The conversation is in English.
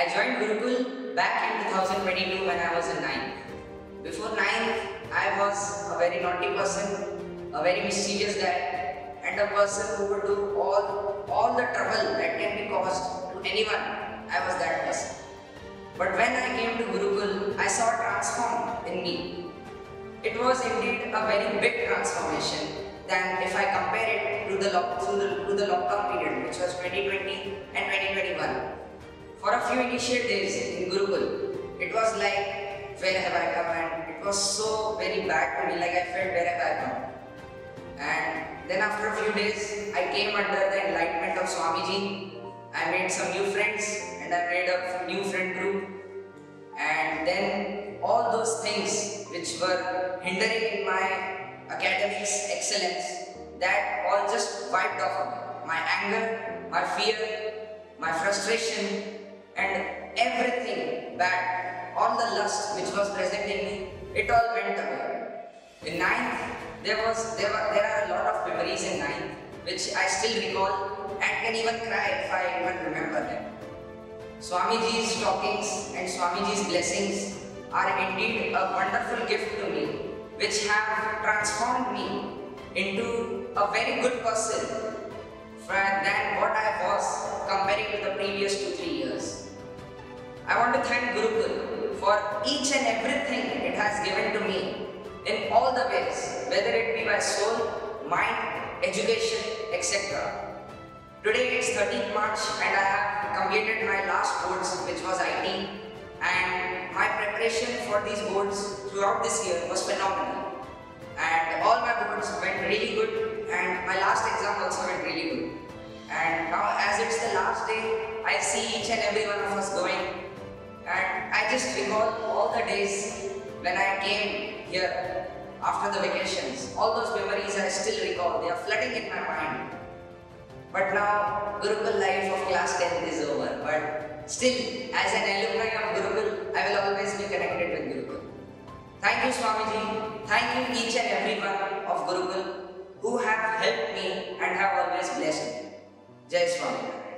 I joined Gurukul back in 2022 when I was in 9th. Before 9th, I was a very naughty person, a very mischievous guy, and a person who would do all the trouble that can be caused to anyone. I was that person. But when I came to Gurukul, I saw a transform in me. It was indeed a very big transformation than if I compare it to the lockdown period, which was 2020 and 2021. For a few initial days in Gurukul, it was like, where have I come? And it was so very bad to me, like I felt, where have I come? And then after a few days, I came under the enlightenment of Swamiji. I made some new friends and I made a new friend group. And then all those things which were hindering in my academics excellence, that all just wiped off my anger, my fear, my frustration and everything bad, all the lust which was present in me, it all went away. In 9th, there are a lot of memories in 9th which I still recall and can even cry if I even remember them. Swamiji's talkings and Swamiji's blessings are indeed a wonderful gift to me, which have transformed me into a very good person than what I was comparing to the previous 2-3 years. I want to thank Gurukul for each and everything it has given to me in all the ways, whether it be my soul, mind, education, etc. Today it's 13th March and I have completed my last boards, which was IT, and my preparation for these boards throughout this year was phenomenal, and all my boards went really good and my last exam also went really good. And now as it's the last day, I see each and every one of us going, and I just recall all the days when I came here after the vacations. All those memories I still recall, they are flooding in my mind. But now, Gurukul life of class 10th is over, but still, as an alumni of Gurukul, I will always be connected with Gurukul. Thank you Swamiji, thank you each and everyone of Gurukul who have helped me and have always blessed me. Jai Swami.